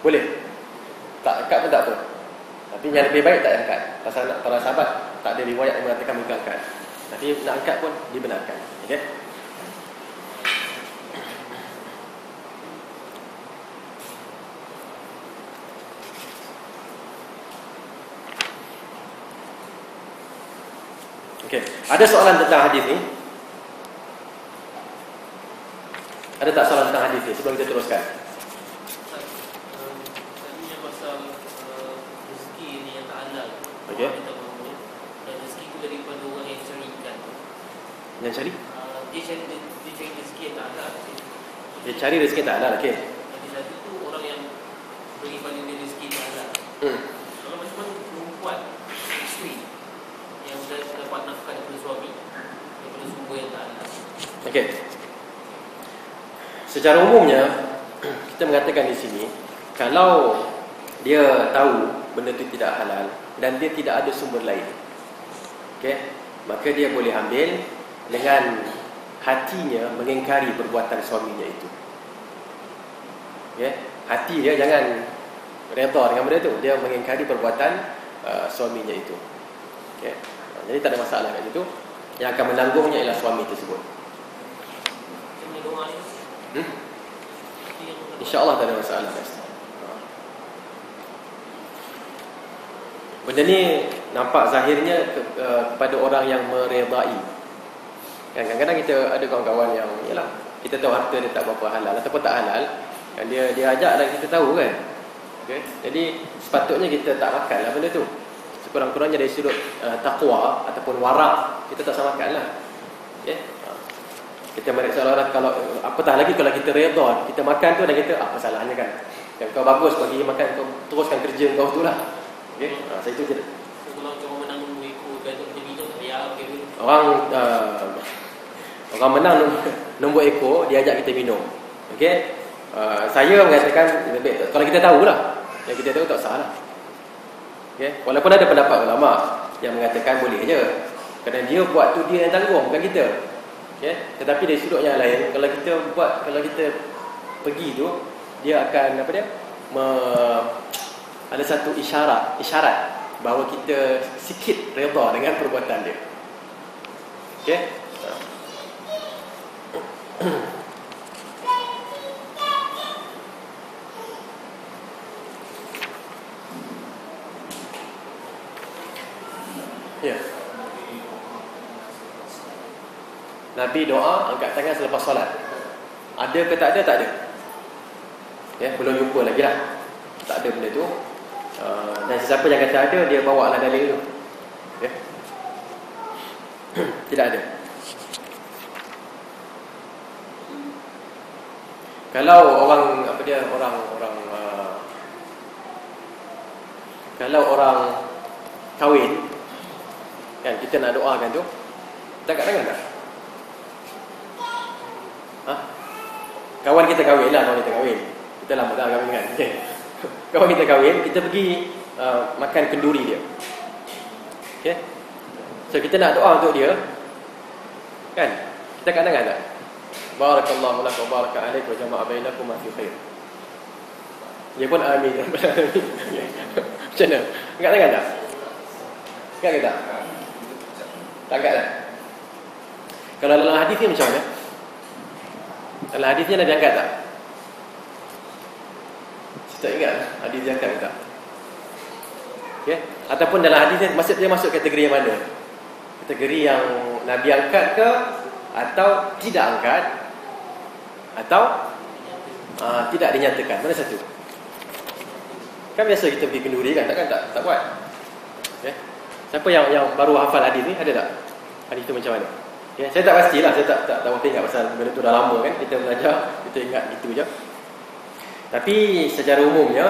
Boleh? Tak angkat pun tak apa. Tapi yang lebih baik tak angkat. Pasal para sahabat tak ada riwayat yang mengatakan mereka angkat. Tapi nak angkat pun dibenarkan. Okay? Okay. Ada soalan tentang hadis ni? Ada tak soalan tentang hadis ni sebelum kita teruskan? Tadi pasal rezeki ni yang tak halal. Okey. Dan rezeki itu daripada orang yang cari ikan. Yang cari? Dia cari rezeki yang tak halal. Dia cari rezeki tak halal, okey. Jadi satu tu orang yang beri pada dia rezeki tak halal. Kalau macam perempuan isteri yang sudah dapat nafkah daripada suami daripada sumber yang tak halal. Okey. Secara umumnya kita mengatakan di sini, kalau dia tahu benda itu tidak halal dan dia tidak ada sumber lain, okay, maka dia boleh ambil dengan hatinya mengingkari perbuatan suaminya itu. Okay? Hati dia jangan redha dengan benda itu, dia mengingkari perbuatan suaminya itu. Okay? Jadi tak ada masalah kat situ. Yang akan menanggungnya ialah suami tersebut. InsyaAllah tak ada masalah. Benda ni nampak zahirnya kepada orang yang meredai. Kadang-kadang kita ada kawan-kawan yang yalah, kita tahu harta dia tak berapa halal ataupun tak halal, Dia ajak dan kita tahu kan, okay? Jadi sepatutnya kita tak makan lah benda tu. Sekurang-kurangnya dari sudut taqwa ataupun warak, kita tak samakan lah, okay? Kita meriksa orang, kalau apatah lagi kalau kita redha, kita makan tu dan kita apa salahnya kan? Kau bagus bagi makan, kau teruskan kerja kau tu lah. Okey. Saya tu kita. Kalau orang menang nombor ekor dan minum dia okey. Orang menang nombor ekor dia ajak kita minum. Okey. Saya mengatakan lebih kalau kita tahulah. Yang kita tahu tak salah. Okey. Walaupun ada pendapat ulama yang mengatakan boleh je. Kerana dia buat tu dia yang tanggung, bukan kita. Okay? Tetapi dari sudut yang lain, kalau kita pergi tu, dia akan ada satu isyarat bahawa kita sikit redha dengan perbuatan dia. Okey. Ya. Yeah. Nabi doa angkat tangan selepas solat. Ada ke tak ada? Tak ada. Ya, belum jumpa lagi lah. Tak ada benda tu. Dan sesiapa yang kata ada, dia bawa lah dalil tu. Ya. Tidak ada. Kalau orang kahwin kan, kita nak doakan tu, kita angkat tangan tak? Ha? Kawan kita kahwin lah, kita lama dah kahwin kan, okay. Kawan kita kahwin, kita pergi makan kenduri dia, okay. So kita nak doa untuk dia kan, kita angkat tangan tak? Barakallahu laka wa baraka alaik wa jama'a bainakum ma fi khair. Dia pun amin. Macam mana? Angkat tangan tak? Angkat ke tak? Tak angkat tak? Kalau dalam hadis ni macam mana? Dalam hadisnya Nabi angkat tak? Saya tak ingat hadis dia angkat tak, okay? Ataupun dalam hadisnya masuk kategori yang mana? Kategori yang Nabi angkat ke, atau tidak angkat, atau tidak dinyatakan? Mana satu? Kan biasa kita pergi kenduri kan, takkan tak buat, okay? Siapa yang baru hafal hadis ni? Ada tak? Hadis tu macam mana? Okay, saya tak pastilah, saya tak tahu ingat pasal benda tu dah lama kan, kita belajar, kita ingat gitu je. Tapi secara umumnya,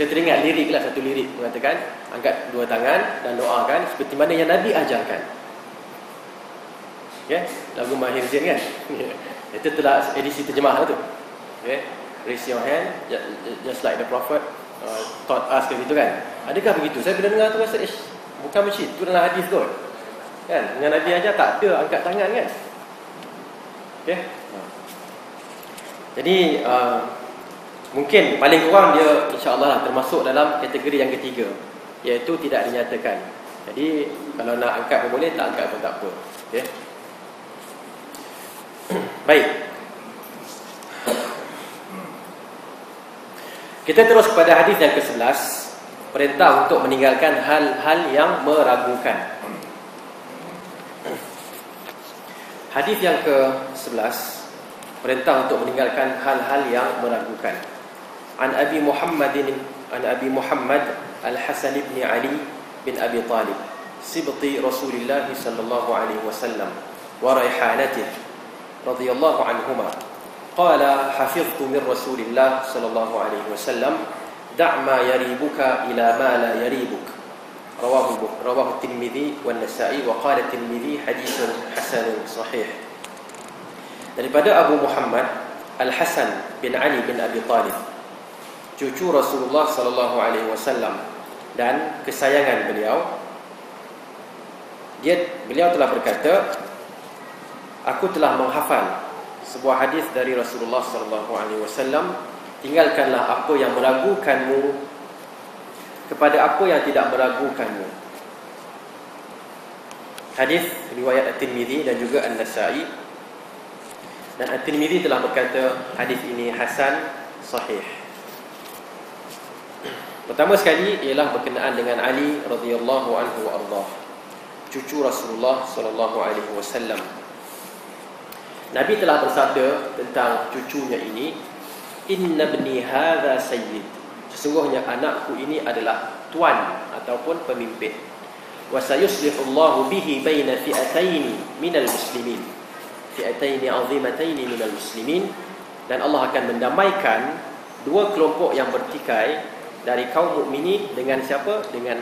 saya teringat lirik lah, satu lirik mengatakan angkat dua tangan dan doakan seperti mana yang Nabi ajarkan. Okay, lagu Maher Zain kan. Itu telah edisi terjemah lah tu. Okay, raise your hand just like the prophet taught us, begitu kan. Adakah begitu? Saya bila dengar tu rasa bukan macam tu dalam hadis tu kan, dengan Nabi aja tak ada angkat tangan kan, okay? Jadi mungkin paling kurang dia insya-Allah termasuk dalam kategori yang ketiga, iaitu tidak dinyatakan. Jadi kalau nak angkat pun boleh, tak angkat pun tak apa. Okey. Baik. Kita terus kepada hadis yang ke-11, perintah untuk meninggalkan hal-hal yang meragukan. Hadis yang ke-11, perintah untuk meninggalkan hal-hal yang meragukan. An Abi Muhammad Al-Hasan ibn Ali bin Abi Talib, sibti Rasulullah sallallahu alaihi wasallam wa raihanatihi radhiyallahu anhuma. Qala hafiztu min Rasulillah sallallahu alaihi wasallam, da' ma yaribuka ila ma la yaribuk. رواه الترمذي والنسائي وقال الترمذي حديث حسن صحيح. Daripada Abu Muhammad Al-Hasan bin Ali bin Abi Talib, cucu Rasulullah sallallahu alaihi wasallam dan kesayangan beliau, beliau telah berkata, aku telah menghafal sebuah hadis dari Rasulullah sallallahu alaihi wasallam, tinggalkanlah apa yang meragukanmu kepada apa yang tidak meragukanmu. Hadis riwayat At-Tirmidhi dan juga An-Nasa'i. Dan At-Tirmidhi telah berkata hadis ini hasan sahih. Pertama sekali ialah berkenaan dengan Ali radhiyallahu anhu warda, cucu Rasulullah sallallahu alaihi wasallam. Nabi telah bersabda tentang cucunya ini, inna ibni hadza sayyid, sesungguhnya anakku ini adalah tuan ataupun pemimpin. Wa sayuslihullahu bihi baina fi'ataini minal muslimin. Fi'ataini 'azimataini minal muslimin, dan Allah akan mendamaikan dua kelompok yang bertikai dari kaum mukminin dengan siapa? Dengan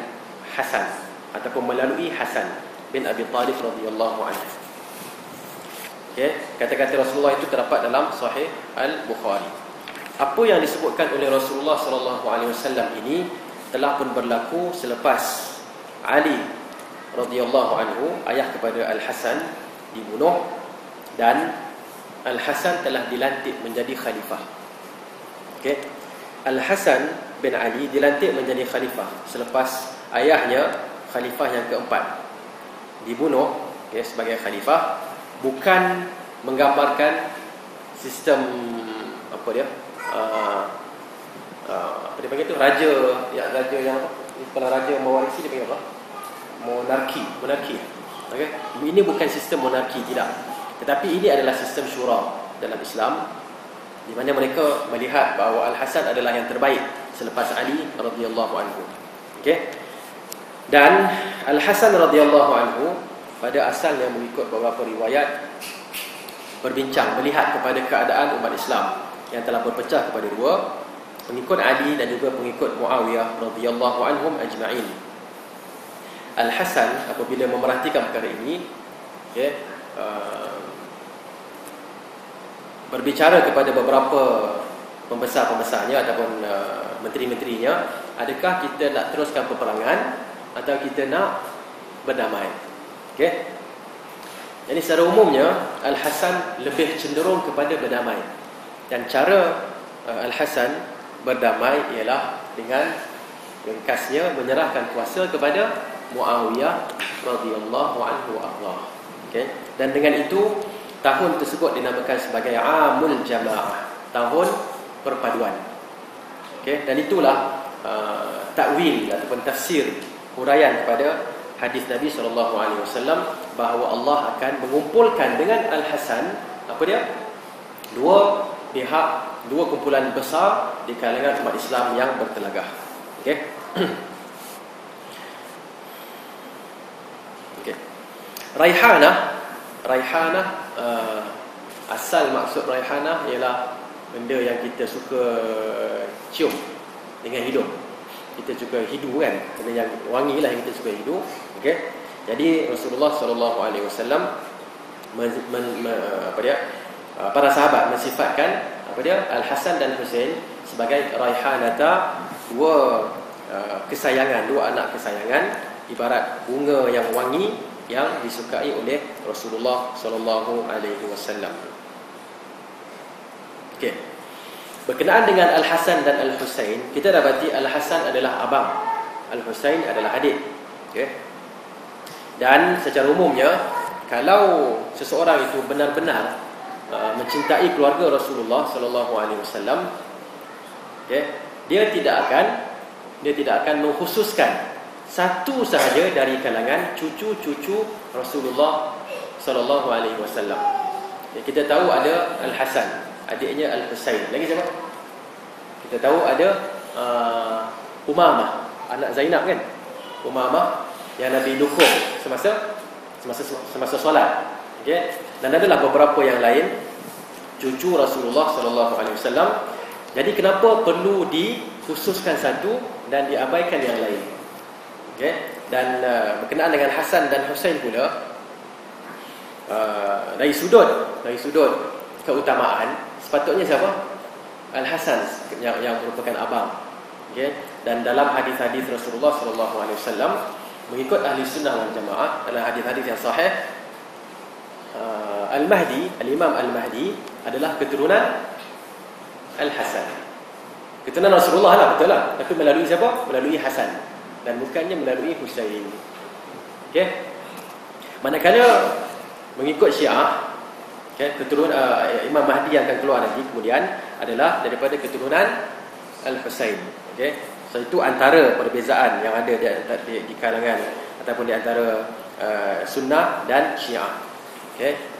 Hasan ataupun melalui Hasan bin Abi Talib radhiyallahu anhu. Okey, kata-kata Rasulullah itu terdapat dalam Sahih Al-Bukhari. Apa yang disebutkan oleh Rasulullah SAW ini telah pun berlaku selepas Ali radhiyallahu anhu, ayah kepada Al-Hasan, dibunuh dan Al-Hasan telah dilantik menjadi khalifah. Okey. Al-Hasan bin Ali dilantik menjadi khalifah selepas ayahnya, khalifah yang keempat, dibunuh, okay, sebagai khalifah. Bukan menggambarkan sistem apa dia, apa dia panggil tu, raja yang kepala raja mewarisi, dia panggil apa? Monarki. Okey, ini bukan sistem monarki, tidak, tetapi ini adalah sistem syura dalam Islam, di mana mereka melihat bahawa Al-Hasan adalah yang terbaik selepas Ali radhiyallahu anhu. Okey, dan Al-Hasan radhiyallahu anhu pada asalnya, mengikut beberapa riwayat, berbincang melihat kepada keadaan umat Islam yang telah berpecah kepada dua, pengikut Ali dan juga pengikut Muawiyah radhiyallahu anhum ajma'in. Al-Hasan apabila memerhatikan perkara ini, okay, berbicara kepada beberapa pembesar-pembesarnya ataupun menteri-menterinya, adakah kita nak teruskan peperangan atau kita nak berdamai? Okay. Jadi secara umumnya Al-Hasan lebih cenderung kepada berdamai. Dan cara Al-Hasan berdamai ialah dengan ringkasnya menyerahkan kuasa kepada Muawiyah radhiyallahu anhu Allah. Okey, dan dengan itu tahun tersebut dinamakan sebagai Amul Jama'ah, tahun perpaduan. Okey, dan itulah takwil ataupun tafsir huraian kepada hadis Nabi sallallahu alaihi wasallam bahawa Allah akan mengumpulkan dengan Al-Hasan apa dia? Dua kumpulan besar di kalangan umat Islam yang bertelagah. Okey. Okey. Raihanah, asal maksud raihanah ialah benda yang kita suka cium dengan hidung. Kita suka hidu kan, benda yang wangi lah yang kita suka hidu. Okey. Jadi Rasulullah sallallahu alaihi wasallam para sahabat mensifatkan apa dia, Al-Hasan dan Husain sebagai raihanata, dua kesayangan, dua anak kesayangan, ibarat bunga yang wangi yang disukai oleh Rasulullah sallallahu alaihi wasallam. Okey. Berkenaan dengan Al-Hasan dan Al-Husayn, kita dapati Al-Hasan adalah abang, Al-Husayn adalah adik, okay? Dan secara umumnya, kalau seseorang itu benar-benar mencintai keluarga Rasulullah SAW, okay, dia tidak akan mengkhususkan satu sahaja dari kalangan cucu-cucu Rasulullah SAW. Okay, kita tahu ada Al-Hasan, adiknya Al-Husayn. Lagi siapa? Kita tahu ada Umamah, anak Zainab kan? Umamah yang Nabi dukung semasa solat. Okey. Dan adalah beberapa yang lain cucu Rasulullah sallallahu alaihi wasallam. Jadi kenapa perlu dikhususkan satu dan diabaikan yang lain? Okey. Dan berkenaan dengan Hasan dan Husain pula, dari sudut keutamaan, sepatutnya siapa? Al-Hasan yang merupakan abang. Okay? Dan dalam hadis-hadis Rasulullah SAW, mengikut ahli sunnah wal jamaah, dalam hadis-hadis yang sahih, Al-Mahdi, Al-Imam Al-Mahdi adalah keturunan Al-Hasan. Keturunan Rasulullah lah, betul lah. Tapi melalui siapa? Melalui Hasan. Dan bukannya melalui Husain. Okay? Manakala mengikut Syiah, okay, keturunan Imam Mahdi yang akan keluar nanti kemudian adalah daripada keturunan Al-Husayn. Okay. So itu antara perbezaan yang ada di kalangan ataupun di antara Sunnah dan Syiah. Okay.